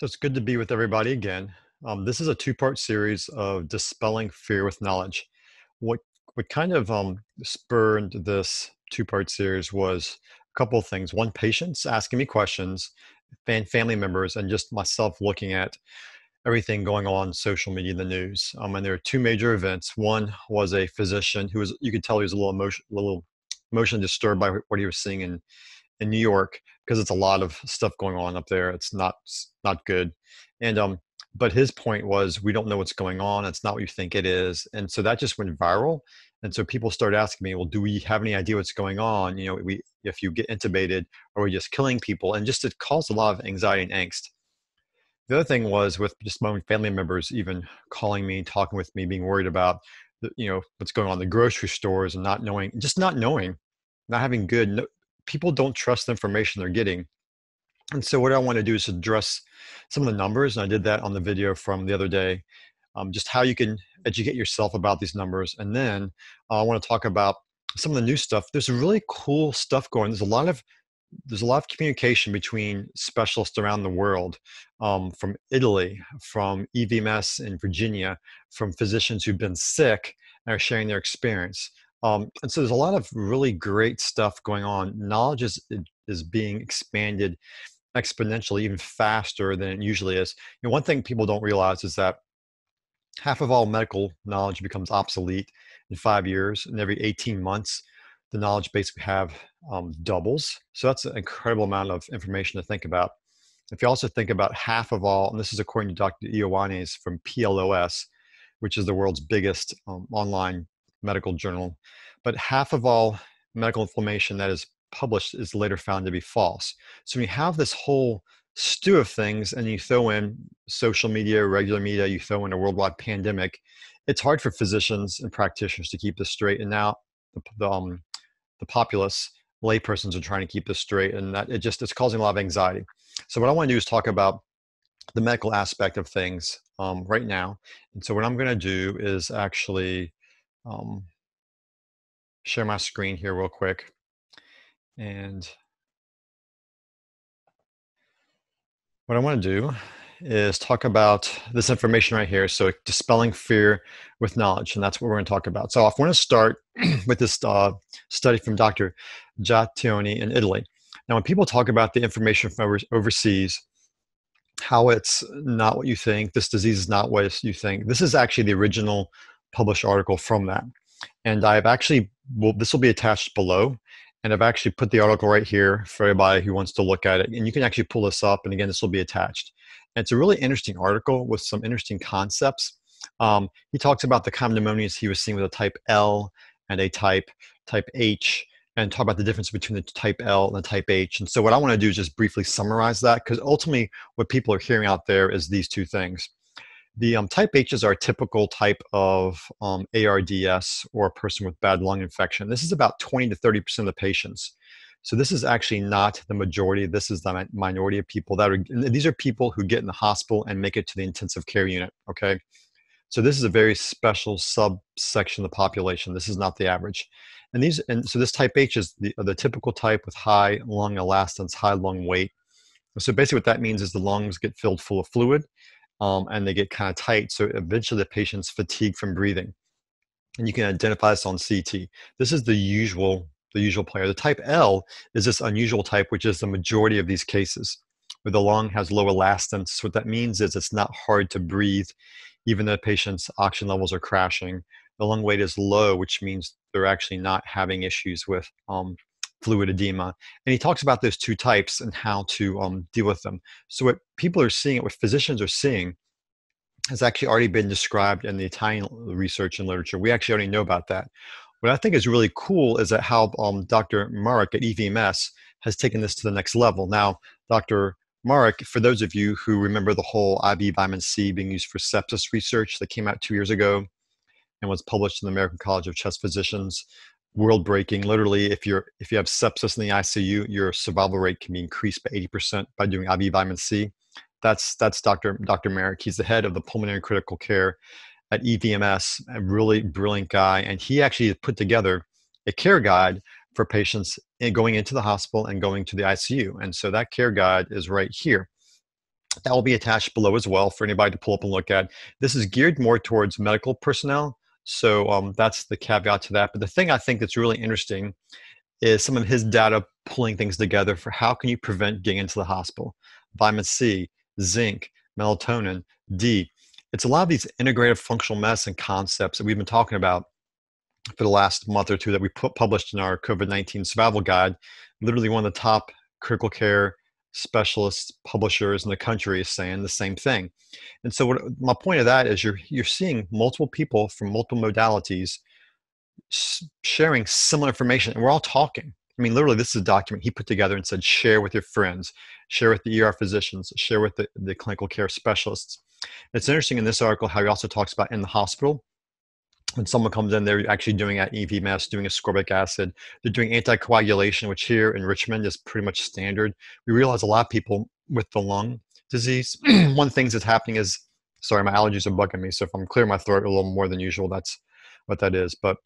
So it's good to be with everybody again. This is a two-part series of dispelling fear with knowledge. What kind of spurred this two-part series was a couple of things. One, patients asking me questions, family members, and just myself looking at everything going on social media and the news. And there were two major events. One was a physician who was, you could tell he was a little emotionally disturbed by what he was seeing in New York, because it's a lot of stuff going on up there. It's not good. And but his point was, we don't know what's going on. It's not what you think it is. And so that just went viral. And so people started asking me, well, do we have any idea what's going on? You know, if you get intubated, are we just killing people? And just it caused a lot of anxiety and angst. The other thing was with just my own family members even calling me, talking with me, being worried about, you know, what's going on in the grocery stores and not knowing, just not knowing, not having good, no, people don't trust the information they're getting. And so what I want to do is address some of the numbers. And I did that on the video from the other day, just how you can educate yourself about these numbers. And then I want to talk about some of the new stuff. There's really cool stuff going. There's a lot of communication between specialists around the world, from Italy, from EVMS in Virginia, from physicians who've been sick and are sharing their experience. And so there's a lot of really great stuff going on. Knowledge is being expanded exponentially, even faster than it usually is. You know, one thing people don't realize is that half of all medical knowledge becomes obsolete in 5 years, and every 18 months, the knowledge base we have doubles. So that's an incredible amount of information to think about. If you also think about half of all, and this is according to Dr. Ioannidis from PLOS, which is the world's biggest online medical journal, but half of all medical information that is published is later found to be false. So when you have this whole stew of things and you throw in social media, regular media, you throw in a worldwide pandemic, it's hard for physicians and practitioners to keep this straight. And now the populace, laypersons are trying to keep this straight, and that it's causing a lot of anxiety. So what I want to do is talk about the medical aspect of things right now. And so what I'm going to do is actually share my screen here real quick. And what I want to do is talk about this information right here. So dispelling fear with knowledge, and that's what we're going to talk about. So I want to start with this study from Dr. Giacioni in Italy. Now, when people talk about the information from overseas, how it's not what you think, this disease is not what you think, this is actually the original published article from that. And I've actually, well, this will be attached below, and I've actually put the article right here for everybody who wants to look at it. And you can actually pull this up, and again, this will be attached. And it's a really interesting article with some interesting concepts. He talks about the common pneumonias he was seeing with a type L and a type H, and talk about the difference between the type L and the type H. And so what I want to do is just briefly summarize that, because ultimately what people are hearing out there is these two things. The type H is our typical type of ARDS, or a person with bad lung infection. This is about 20 to 30% of the patients. So this is actually not the majority. This is the minority of people that are, these are people who get in the hospital and make it to the intensive care unit, okay? So this is a very special subsection of the population. This is not the average. And these, and so this type H is the typical type with high lung elastance, high lung weight. So basically what that means is the lungs get filled full of fluid, and they get kind of tight. So eventually the patient's fatigued from breathing. And you can identify this on CT. This is the usual player. The type L is this unusual type, which is the majority of these cases, where the lung has low elastance. What that means is it's not hard to breathe, even though the patient's oxygen levels are crashing. The lung weight is low, which means they're actually not having issues with fluid edema. And he talks about those two types and how to deal with them. So what people are seeing, what physicians are seeing, has actually already been described in the Italian research and literature. We actually already know about that. What I think is really cool is that how Dr. Marek at EVMS has taken this to the next level. Now, Dr. Marek, for those of you who remember the whole IV vitamin C being used for sepsis research that came out 2 years ago and was published in the American College of Chest Physicians, world-breaking. Literally, if you have sepsis in the ICU, your survival rate can be increased by 80% by doing IV vitamin C. That's Dr. Marik. He's the head of the pulmonary critical care at EVMS, a really brilliant guy. And he actually put together a care guide for patients going into the hospital and going to the ICU. And so that care guide is right here. That will be attached below as well for anybody to pull up and look at. This is geared more towards medical personnel, so that's the caveat to that. But the thing I think that's really interesting is some of his data pulling things together for how can you prevent getting into the hospital. Vitamin C, zinc, melatonin, D. It's a lot of these integrative functional medicine concepts that we've been talking about for the last month or two that we published in our COVID-19 survival guide. Literally one of the top critical care specialists, publishers in the country is saying the same thing. And so what, my point of that is you're seeing multiple people from multiple modalities sharing similar information, and we're all talking. I mean, literally, this is a document he put together and said, share with your friends, share with the ER physicians, share with the clinical care specialists. It's interesting in this article how he also talks about in the hospital, when someone comes in, they're actually doing EVMS, doing ascorbic acid. They're doing anticoagulation, which here in Richmond is pretty much standard. We realize a lot of people with the lung disease, one of the things that's happening is, sorry, my allergies are bugging me, so if I'm clearing my throat a little more than usual, that's what that is. But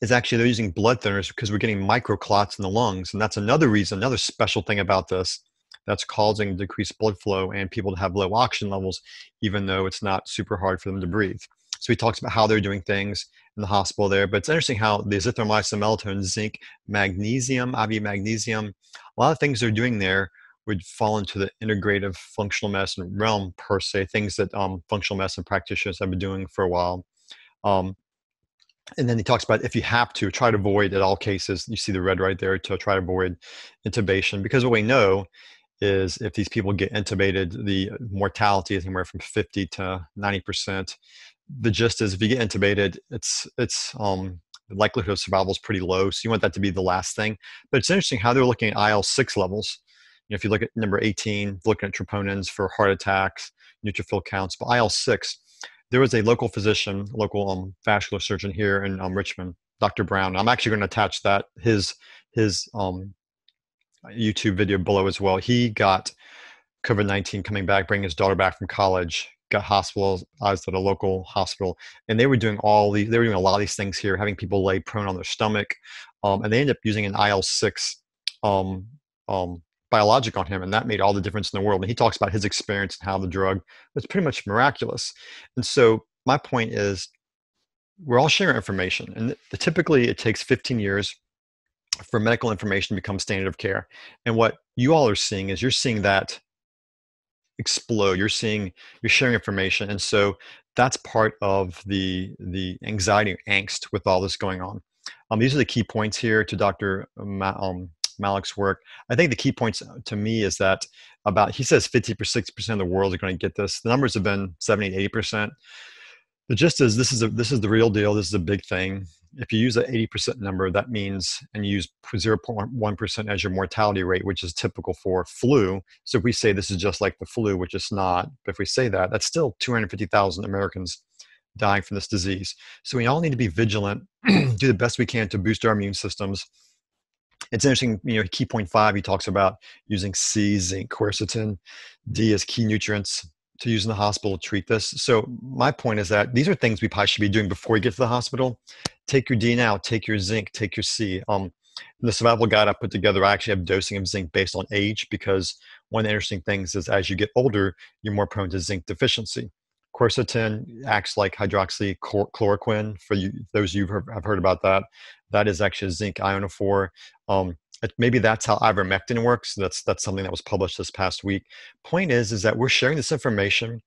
it's actually they're using blood thinners because we're getting microclots in the lungs, and that's another reason, another special thing about this that's causing decreased blood flow and people to have low oxygen levels, even though it's not super hard for them to breathe. So he talks about how they're doing things in the hospital there. But it's interesting how the azithromycin, melatonin, zinc, magnesium, IV magnesium, a lot of things they're doing there would fall into the integrative functional medicine realm per se, things that functional medicine practitioners have been doing for a while. And then he talks about if you have to, try to avoid at all cases, you see the red right there, to try to avoid intubation, because what we know is if these people get intubated, the mortality is anywhere from 50 to 90%. The gist is if you get intubated, it's the likelihood of survival is pretty low. So you want that to be the last thing. But it's interesting how they're looking at IL-6 levels. You know, if you look at number 18, looking at troponins for heart attacks, neutrophil counts, but IL-6, there was a local physician, local vascular surgeon here in Richmond, Dr. Brown. I'm actually going to attach that, his YouTube video below as well. He got COVID-19 coming back, bringing his daughter back from college, got hospitalized at a local hospital, and they were doing a lot of these things here, having people lay prone on their stomach, and they ended up using an IL-6 biologic on him, and that made all the difference in the world. And he talks about his experience and how the drug was pretty much miraculous. And so my point is, we're all sharing information, and typically it takes 15 years for medical information to become standard of care. And what you all are seeing is you're seeing that explode. You're sharing information. And so that's part of the anxiety and angst with all this going on. These are the key points here to Dr. Malik's work. I think the key points to me is that he says 50 to 60% of the world are going to get this. The numbers have been 70 to 80%. The gist is this is the real deal. This is a big thing. If you use an 80% number, that means, and you use 0.1% as your mortality rate, which is typical for flu. So if we say this is just like the flu, which it's not, but if we say that, that's still 250,000 Americans dying from this disease. So we all need to be vigilant, do the best we can to boost our immune systems. It's interesting, you know, key point 5, he talks about using C, zinc, quercetin, D as key nutrients to use in the hospital to treat this. So my point is that these are things we probably should be doing before you get to the hospital. Take your D now, take your zinc, take your C. In the survival guide I put together, I actually have dosing of zinc based on age, because one of the interesting things is as you get older, you're more prone to zinc deficiency. Quercetin acts like hydroxychloroquine, for you, those of you who have heard about that. That is actually a zinc ionophore. Maybe that's how ivermectin works. That's something that was published this past week. Point is that we're sharing this information.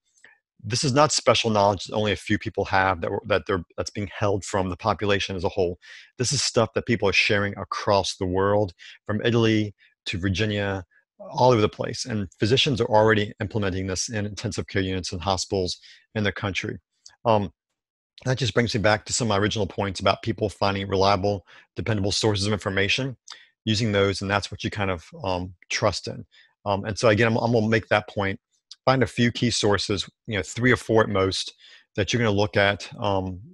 This is not special knowledge that only a few people have that's being held from the population as a whole. This is stuff that people are sharing across the world, from Italy to Virginia, all over the place. And physicians are already implementing this in intensive care units and hospitals in their country. That just brings me back to some of my original points about people finding reliable, dependable sources of information, using those, and that's what you kind of trust in. And so again, I'm going to make that point. Find a few key sources, you know, 3 or 4 at most, that you're going to look at.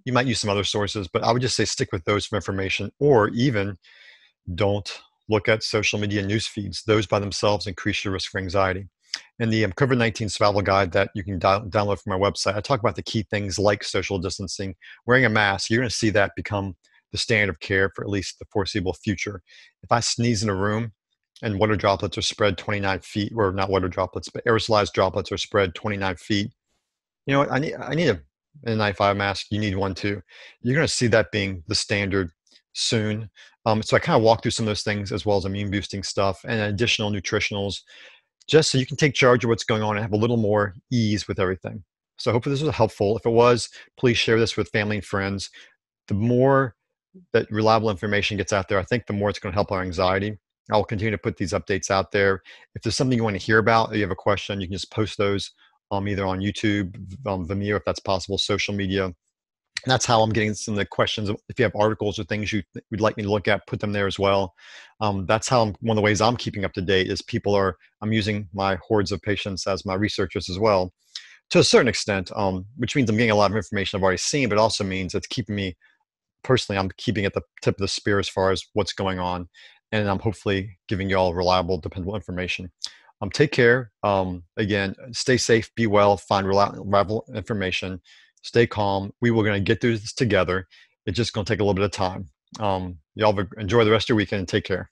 You might use some other sources, but I would just say stick with those for information, or even don't look at social media news feeds. Those by themselves increase your risk for anxiety. In the COVID-19 survival guide that you can download from my website, I talk about the key things like social distancing, wearing a mask. You're going to see that become the standard of care for at least the foreseeable future. If I sneeze in a room, and water droplets are spread 29 feet, or not water droplets, but aerosolized droplets are spread 29 feet. You know what? I need a N95 mask. You need one too. You're going to see that being the standard soon. So I kind of walk through some of those things, as well as immune boosting stuff and additional nutritionals, just so you can take charge of what's going on and have a little more ease with everything. So hopefully this was helpful. If it was, please share this with family and friends. The more that reliable information gets out there, I think the more it's going to help our anxiety. I'll continue to put these updates out there. If there's something you want to hear about, or you have a question, you can just post those either on YouTube, Vimeo, if that's possible, social media. And that's how I'm getting some of the questions. If you have articles or things you would like me to look at, put them there as well. That's how one of the ways I'm keeping up to date is I'm using my hordes of patients as my researchers as well, to a certain extent, which means I'm getting a lot of information I've already seen, but also means it's keeping me, personally, I'm keeping at the tip of the spear as far as what's going on. And I'm hopefully giving you all reliable, dependable information. Take care. Again, stay safe, be well, find reliable information, stay calm. We were going to get through this together. It's just going to take a little bit of time. Y'all enjoy the rest of your weekend and take care.